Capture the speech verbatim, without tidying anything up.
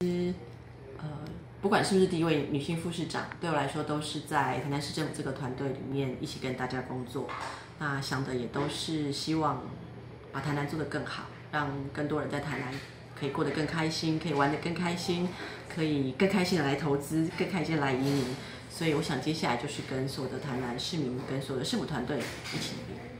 其实，呃，不管是不是第一位女性副市长，对我来说都是在台南市政府这个团队里面一起跟大家工作。那想的也都是希望把台南做得更好，让更多人在台南可以过得更开心，可以玩得更开心，可以更开心的来投资，更开心的来移民。所以我想接下来就是跟所有的台南市民、跟所有的市府团队一起努力。